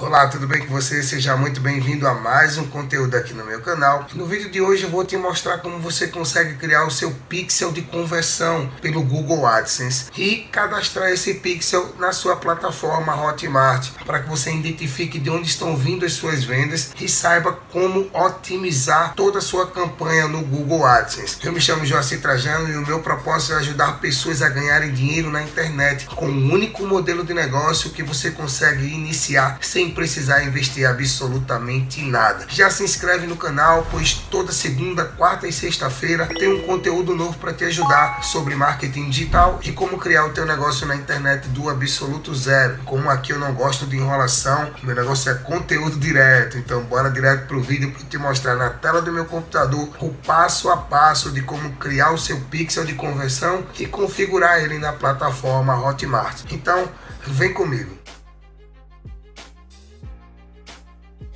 Olá, tudo bem com você? Seja muito bem-vindo a mais um conteúdo aqui no meu canal. No vídeo de hoje eu vou te mostrar como você consegue criar o seu pixel de conversão pelo Google AdSense e cadastrar esse pixel na sua plataforma Hotmart para que você identifique de onde estão vindo as suas vendas e saiba como otimizar toda a sua campanha no Google AdSense. Eu me chamo Joacy Trajano e o meu propósito é ajudar pessoas a ganharem dinheiro na internet com um único modelo de negócio que você consegue iniciar sem precisar investir absolutamente nada. Já se inscreve no canal, pois toda segunda, quarta e sexta-feira tem um conteúdo novo para te ajudar sobre marketing digital e como criar o teu negócio na internet do absoluto zero. Como aqui eu não gosto de enrolação, meu negócio é conteúdo direto, então bora direto pro vídeo para te mostrar na tela do meu computador o passo a passo de como criar o seu pixel de conversão e configurar ele na plataforma Hotmart. Então vem comigo.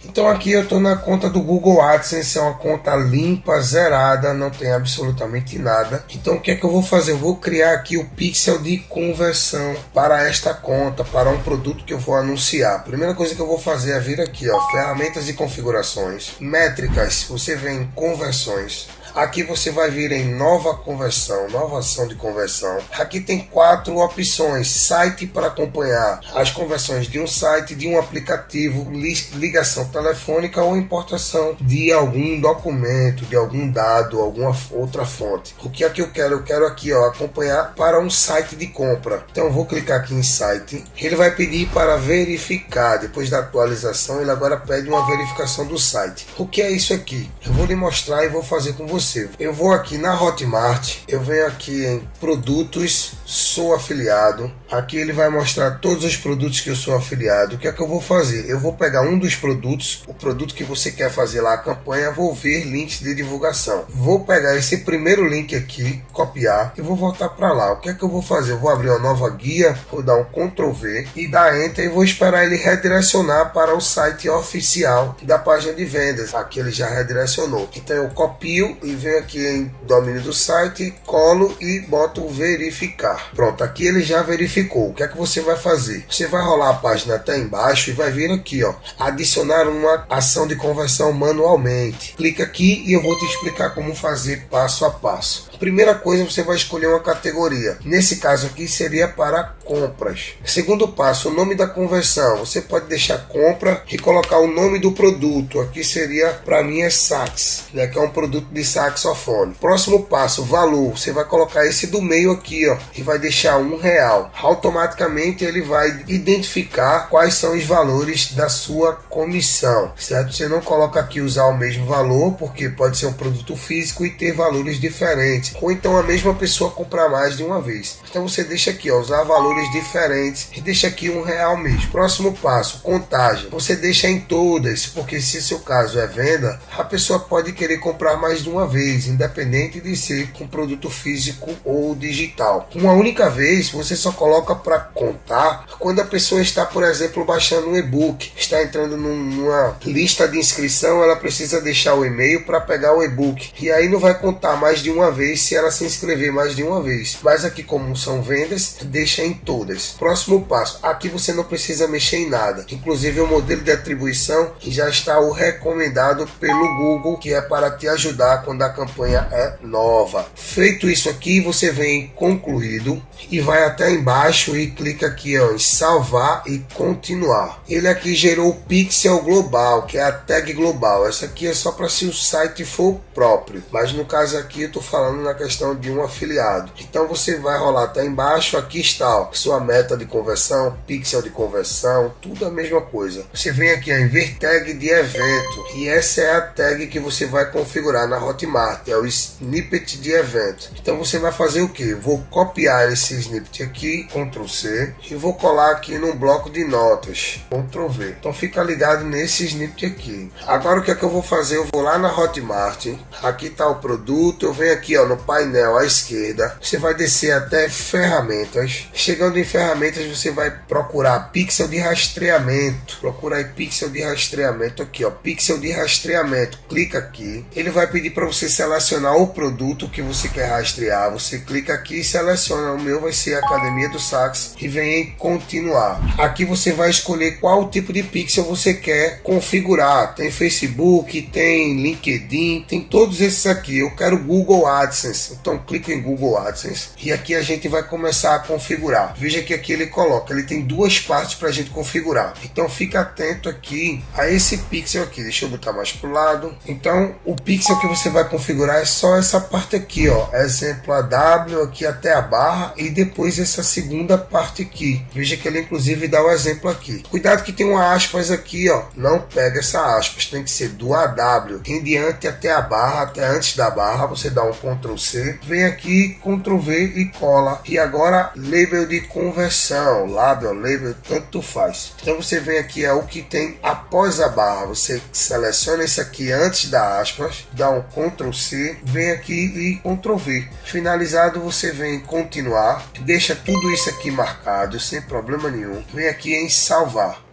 Então aqui eu estou na conta do Google AdSense, é uma conta limpa, zerada, não tem absolutamente nada. Então o que é que eu vou fazer? Eu vou criar aqui o pixel de conversão para esta conta, para um produto que eu vou anunciar. A primeira coisa que eu vou fazer é vir aqui, ó, ferramentas e configurações, métricas, você vem em conversões. Aqui você vai vir em nova conversão, nova ação de conversão. Aqui tem 4 opções: site para acompanhar as conversões de um site, de um aplicativo, ligação telefônica ou importação de algum documento, de algum dado, alguma outra fonte. O que é que eu quero? Eu quero aqui, ó, acompanhar para um site de compra. Então eu vou clicar aqui em site. Ele vai pedir para verificar. Depois da atualização, ele agora pede uma verificação do site. O que é isso aqui? Eu vou lhe mostrar e vou fazer com você. Eu vou aqui na Hotmart, eu venho aqui em produtos, sou afiliado. Aqui ele vai mostrar todos os produtos que eu sou afiliado. O que é que eu vou fazer? Eu vou pegar um dos produtos, o produto que você quer fazer lá a campanha, vou ver links de divulgação. Vou pegar esse primeiro link aqui, copiar e vou voltar para lá. O que é que eu vou fazer? Eu vou abrir uma nova guia, vou dar um Ctrl V e dar Enter e vou esperar ele redirecionar para o site oficial da página de vendas. Aqui ele já redirecionou. Então eu copio e venho aqui em domínio do site, colo e boto verificar. Pronto, aqui ele já verificou. O que é que você vai fazer? Você vai rolar a página até embaixo e vai vir aqui, ó, adicionar uma ação de conversão manualmente. Clica aqui e eu vou te explicar como fazer passo a passo. Primeira coisa, você vai escolher uma categoria. Nesse caso aqui seria para compras. Segundo passo, o nome da conversão. Você pode deixar compra e colocar o nome do produto. Aqui seria, para mim, é sax, né? Que é um produto de saxofone. Próximo passo, valor. Você vai colocar esse do meio aqui, ó, e vai deixar R$1. Automaticamente ele vai identificar quais são os valores da sua comissão, certo? Você não coloca aqui usar o mesmo valor, porque pode ser um produto físico e ter valores diferentes, ou então a mesma pessoa comprar mais de uma vez. Então você deixa aqui, ó, usar valores diferentes e deixa aqui R$1 mesmo. Próximo passo, contagem. Você deixa em todas, porque se seu caso é venda, a pessoa pode querer comprar mais de uma vez, independente de ser com produto físico ou digital. Uma única vez você só coloca para contar quando a pessoa está, por exemplo, baixando um e-book, está entrando numa lista de inscrição, ela precisa deixar o e-mail para pegar o e-book, e aí não vai contar mais de uma vez se ela se inscrever mais de uma vez. Mas aqui, como são vendas, deixa em todas. Próximo passo, aqui você não precisa mexer em nada, inclusive o modelo de atribuição já está o recomendado pelo Google, que é para te ajudar quando a campanha é nova. Feito isso aqui, você vem em concluído e vai até embaixo e clica aqui, ó, em salvar e continuar. Ele aqui gerou o pixel global, que é a tag global. Essa aqui é só para se o site for próprio, mas no caso aqui eu tô falando na questão de um afiliado. Então você vai rolar até embaixo, aqui está, ó, sua meta de conversão, pixel de conversão, tudo a mesma coisa. Você vem aqui, ó, em ver tag de evento, e essa é a tag que você vai configurar na Hotmart, é o snippet de evento. Então você vai fazer o que? Vou copiar esse snippet aqui, Ctrl+C, e vou colar aqui num bloco de notas, Ctrl+V. Então fica ligado nesse snippet aqui. Agora o que é que eu vou fazer? Eu vou lá na Hotmart, aqui está o produto, eu venho aqui, ó, no painel à esquerda, você vai descer até ferramentas. Chegando em ferramentas, você vai procurar pixel de rastreamento. Procura aí pixel de rastreamento aqui, ó, pixel de rastreamento. Clica aqui. Ele vai pedir para você selecionar o produto que você quer rastrear. Você clica aqui e seleciona. O meu vai ser a Academia do Sax e vem em continuar. Aqui você vai escolher qual tipo de pixel você quer configurar. Tem Facebook, tem LinkedIn, tem todos esses aqui. Eu quero Google Adsense, então clica em Google Adsense e aqui a gente vai começar a configurar. Veja que aqui ele coloca, ele tem duas partes para a gente configurar. Então fica atento aqui a esse pixel aqui. Deixa eu botar mais pro lado. Então o pixel que você vai configurar é só essa parte aqui, ó, exemplo AW aqui até a barra e depois essa segunda parte aqui. Veja que ele inclusive dá o exemplo aqui. Cuidado que tem uma aspas aqui, ó, não pega essa aspas, tem que ser do AW em diante até a barra, até antes da barra. Você dá um Ctrl+C, vem aqui Ctrl+V e cola. E agora label de conversão, label, label, tanto faz. Então você vem aqui, é o que tem após a barra, você seleciona isso aqui antes da aspas, dá um Ctrl+C, vem aqui e Ctrl+V. Finalizado, você vem em continuar, deixa tudo isso aqui marcado sem problema nenhum, vem aqui em salvar.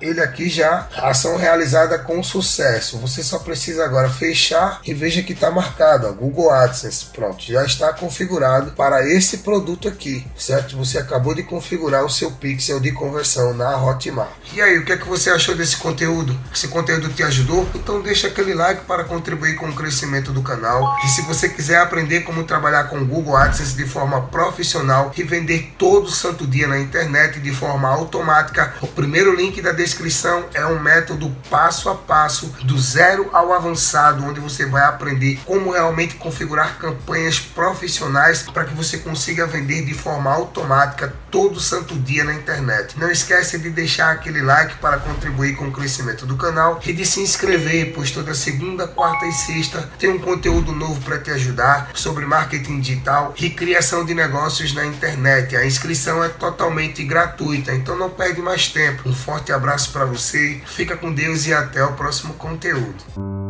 Ele aqui já, ação realizada com sucesso. Você só precisa agora fechar e veja que está marcado, ó, Google AdSense. Pronto, já está configurado para esse produto aqui, certo? Você acabou de configurar o seu pixel de conversão na Hotmart. E aí, o que é que você achou desse conteúdo? Esse conteúdo te ajudou? Então deixa aquele like para contribuir com o crescimento do canal. E se você quiser aprender como trabalhar com Google AdSense de forma profissional e vender todo santo dia na internet de forma automática, o primeiro link da descrição é um método passo a passo do zero ao avançado, onde você vai aprender como realmente configurar campanhas profissionais para que você consiga vender de forma automática todo santo dia na internet. Não esquece de deixar aquele like para contribuir com o crescimento do canal e de se inscrever, pois toda segunda, quarta e sexta tem um conteúdo novo para te ajudar sobre marketing digital e criação de negócios na internet. A inscrição é totalmente gratuita, então não perde mais tempo. Um forte abraço para você, fica com Deus e até o próximo conteúdo.